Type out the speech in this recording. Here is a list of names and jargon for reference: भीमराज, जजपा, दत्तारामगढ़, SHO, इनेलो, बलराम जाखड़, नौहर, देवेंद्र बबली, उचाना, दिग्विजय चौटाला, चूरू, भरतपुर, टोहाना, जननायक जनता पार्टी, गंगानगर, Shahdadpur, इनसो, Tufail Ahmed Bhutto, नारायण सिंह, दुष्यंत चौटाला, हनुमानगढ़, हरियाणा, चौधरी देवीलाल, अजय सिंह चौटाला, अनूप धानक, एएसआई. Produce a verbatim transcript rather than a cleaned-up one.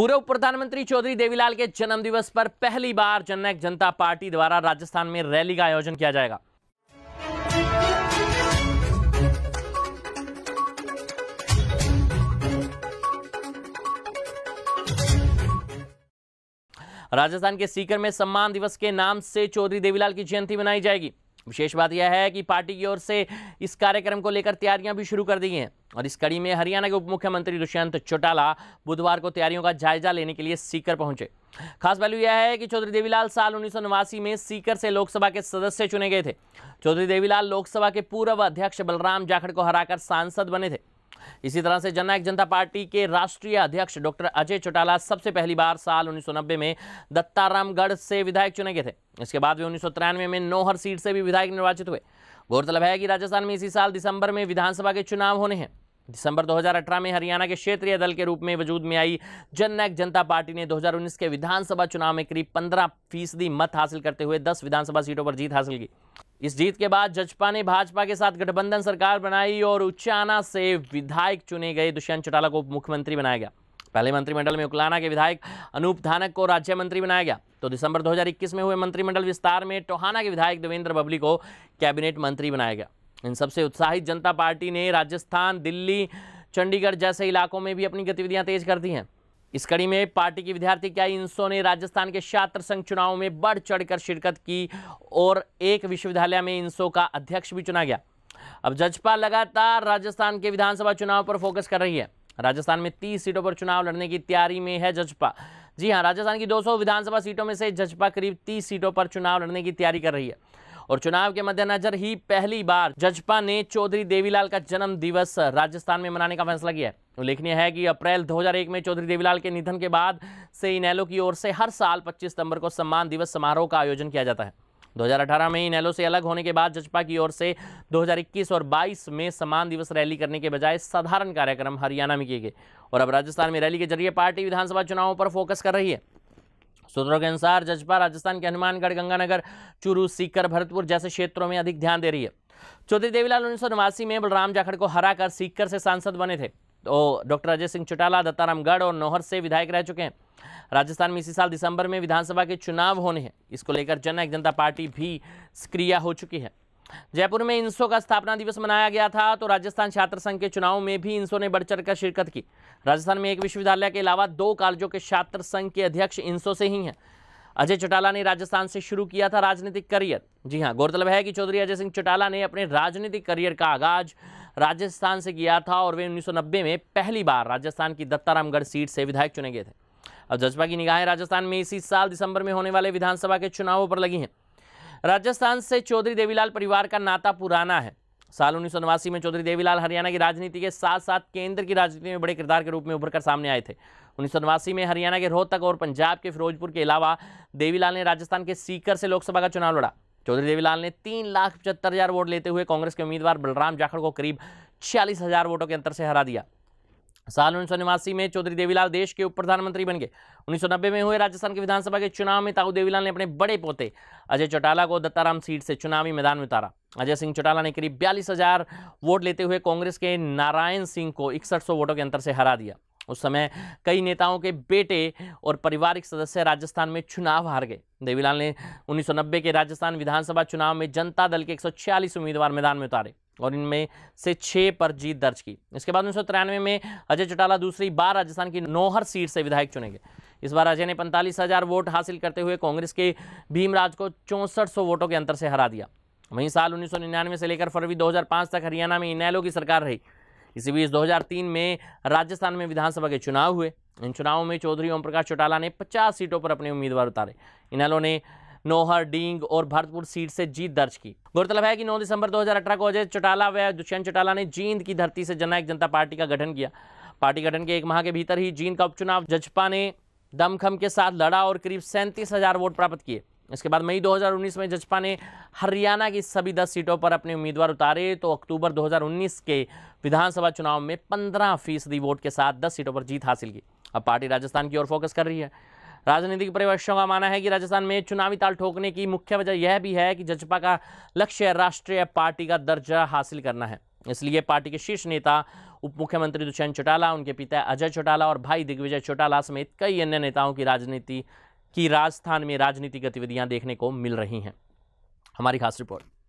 पूर्व प्रधानमंत्री चौधरी देवीलाल के जन्मदिवस पर पहली बार जननायक जनता पार्टी द्वारा राजस्थान में रैली का आयोजन किया जाएगा। राजस्थान के सीकर में सम्मान दिवस के नाम से चौधरी देवीलाल की जयंती मनाई जाएगी। विशेष बात यह है कि पार्टी की ओर से इस कार्यक्रम को लेकर तैयारियां भी शुरू कर दी हैं और इस कड़ी में हरियाणा के उप मुख्यमंत्री दुष्यंत चौटाला बुधवार को तैयारियों का जायजा लेने के लिए सीकर पहुंचे। खास पहलू यह है कि चौधरी देवीलाल साल उन्नीस सौ नवासी में सीकर से लोकसभा के सदस्य चुने गए थे। चौधरी देवीलाल लोकसभा के पूर्व अध्यक्ष बलराम जाखड़ को हराकर सांसद बने थे। इसी तरह से जननायक जनता पार्टी के राष्ट्रीय अध्यक्ष डॉक्टर अजय चौटाला सबसे पहली बार साल उन्नीस सौ नब्बे में दत्तारामगढ़ से विधायक चुने गए थे। इसके बाद वे उन्नीस सौ तिरानवे में नौहर सीट से भी विधायक निर्वाचित हुए। गौरतलब है कि राजस्थान में इसी साल दिसंबर में विधानसभा के चुनाव होने हैं। दिसंबर दो हज़ार अठारह में हरियाणा के क्षेत्रीय दल के रूप में वजूद में आई जननायक जनता पार्टी ने दो हज़ार उन्नीस के विधानसभा चुनाव में करीब पंद्रह फीसदी मत हासिल करते हुए दस विधानसभा सीटों पर जीत हासिल की। इस जीत के बाद जजपा ने भाजपा के साथ गठबंधन सरकार बनाई और उचाना से विधायक चुने गए दुष्यंत चौटाला को मुख्यमंत्री बनाया गया। पहले मंत्रिमंडल में उकलाना के विधायक अनूप धानक को राज्य मंत्री बनाया गया तो दिसंबर दो हज़ार इक्कीस में हुए मंत्रिमंडल विस्तार में टोहाना के विधायक देवेंद्र बबली को कैबिनेट मंत्री बनाया गया। इन सबसे उत्साहित जनता पार्टी ने राजस्थान, दिल्ली, चंडीगढ़ जैसे इलाकों में भी अपनी गतिविधियां तेज कर दी हैं। इस कड़ी में पार्टी की विद्यार्थी इनसो ने राजस्थान के छात्र संघ चुनाव में बढ़ चढ़कर शिरकत की और एक विश्वविद्यालय में इनसो का अध्यक्ष भी चुना गया। अब जजपा लगातार राजस्थान के विधानसभा चुनाव पर फोकस कर रही है। राजस्थान में तीस सीटों पर चुनाव लड़ने की तैयारी में है जजपा। जी हाँ, राजस्थान की दो सौ विधानसभा सीटों में से जजपा करीब तीस सीटों पर चुनाव लड़ने की तैयारी कर रही है और चुनाव के मद्देनजर ही पहली बार जजपा ने चौधरी देवीलाल का जन्म दिवस राजस्थान में मनाने का फैसला किया है। उल्लेखनीय है कि अप्रैल दो हज़ार एक में चौधरी देवीलाल के निधन के बाद से इनेलो की ओर से हर साल पच्चीस सितंबर को सम्मान दिवस समारोह का आयोजन किया जाता है। दो हज़ार अठारह में इनेलो से अलग होने के बाद जजपा की ओर से दो हज़ार इक्कीस और बाईस में सम्मान दिवस रैली करने के बजाय साधारण कार्यक्रम हरियाणा में किए गए और अब राजस्थान में रैली के जरिए पार्टी विधानसभा चुनावों पर फोकस कर रही है। सूत्रों के अनुसार जजपा राजस्थान के हनुमानगढ़, गंगानगर, चूरू, सीकर, भरतपुर जैसे क्षेत्रों में अधिक ध्यान दे रही है। चौधरी देवीलाल उन्नीस सौ नवासी में बलराम जाखड़ को हराकर सीकर से सांसद बने थे तो डॉक्टर अजय सिंह चौटाला दत्तारामगढ़ और नौहर से विधायक रह चुके हैं। राजस्थान में इसी साल दिसंबर में विधानसभा के चुनाव होने हैं। इसको लेकर जननायक जनता पार्टी भी सक्रिय हो चुकी है। जयपुर में इनसो का स्थापना दिवस मनाया गया था तो राजस्थान छात्र संघ के चुनाव में भी इनसो ने बढ़ चढ़कर शिरकत की। राजस्थान में एक विश्वविद्यालय के अलावा दो कॉलेजों के छात्र संघ के अध्यक्ष इनसो से ही हैं। अजय चौटाला ने राजस्थान से शुरू किया था राजनीतिक करियर। जी हाँ, गौरतलब है कि चौधरी अजय सिंह चौटाला ने अपने राजनीतिक करियर का आगाज राजस्थान से किया था और वे उन्नीस सौ नब्बे में पहली बार राजस्थान की दत्तारामगढ़ सीट से विधायक चुने गए थे। अब जजपा की निगाहें राजस्थान में इसी साल दिसंबर में होने वाले विधानसभा के चुनावों पर लगी हैं। राजस्थान से चौधरी देवीलाल परिवार का नाता पुराना है। साल उन्नीस सौ नवासी में चौधरी देवीलाल हरियाणा की राजनीति के साथ साथ केंद्र की राजनीति में बड़े किरदार के रूप में उभर कर सामने आए थे। उन्नीस सौ नवासी में हरियाणा के रोहतक और पंजाब के फिरोजपुर के अलावा देवीलाल ने राजस्थान के सीकर से लोकसभा का चुनाव लड़ा। चौधरी देवीलाल ने तीन लाख पचहत्तर हज़ार वोट लेते हुए कांग्रेस के उम्मीदवार बलराम जाखड़ को करीब छियालीस हज़ार वोटों के अंतर से हरा दिया। साल उन्नीस सौ नवासी में चौधरी देवीलाल देश के उप प्रधानमंत्री बन गए। उन्नीस सौ नब्बे में हुए राजस्थान के विधानसभा के चुनाव में ताऊ देवीलाल ने अपने बड़े पोते अजय चौटाला को दत्ताराम सीट से चुनावी मैदान में उतारा। अजय सिंह चौटाला ने करीब बयालीस हजार वोट लेते हुए कांग्रेस के नारायण सिंह को इकसठ सौ वोटों के अंतर से हरा दिया। उस समय कई नेताओं के बेटे और पारिवारिक सदस्य राजस्थान में चुनाव हार गए। देवीलाल ने उन्नीस सौ नब्बे के राजस्थान विधानसभा चुनाव में जनता दल के एक सौ छियालीस उम्मीदवार मैदान में उतारे और इनमें से छः पर जीत दर्ज की। इसके बाद उन्नीस सौ तिरानवे में अजय चौटाला दूसरी बार राजस्थान की नौहर सीट से विधायक चुने गए। इस बार अजय ने पैंतालीस हज़ार वोट हासिल करते हुए कांग्रेस के भीमराज को चौंसठ सौ वोटों के अंतर से हरा दिया। वहीं साल उन्नीस सौ निन्यानवे से लेकर फरवरी दो हज़ार पाँच तक हरियाणा में इनेलो की सरकार रही। इसी बीच दो हज़ार तीन में राजस्थान में विधानसभा के चुनाव हुए। इन चुनावों में चौधरी ओम प्रकाश चौटाला ने पचास सीटों पर अपने उम्मीदवार उतारे। इनेलो ने नौहर, डींग और भरतपुर सीट से जीत दर्ज की। गौरतलब है कि नौ दिसंबर दो हज़ार अठारह को अजय चौटाला व दुष्यंत चौटाला ने जींद की धरती से जननायक जनता पार्टी का गठन किया। पार्टी गठन के एक माह के भीतर ही जींद का उपचुनाव जजपा ने दमखम के साथ लड़ा और करीब सैंतीस हज़ार वोट प्राप्त किए। इसके बाद मई दो हज़ार उन्नीस में जजपा ने हरियाणा की सभी दस सीटों पर अपने उम्मीदवार उतारे तो अक्टूबर दो हज़ार उन्नीस के विधानसभा चुनाव में पंद्रह फीसदी वोट के साथ दस सीटों पर जीत हासिल की। अब पार्टी राजस्थान की ओर फोकस कर रही है। राजनीतिक पर्यवेक्षकों का मानना है कि राजस्थान में चुनावी ताल ठोकने की मुख्य वजह यह भी है कि जजपा का लक्ष्य राष्ट्रीय पार्टी का दर्जा हासिल करना है। इसलिए पार्टी के शीर्ष नेता उप मुख्यमंत्री दुष्यंत चौटाला, उनके पिता अजय चौटाला और भाई दिग्विजय चौटाला समेत कई अन्य नेताओं की राजनीति की राजस्थान में राजनीतिक गतिविधियां देखने को मिल रही हैं। हमारी खास रिपोर्ट।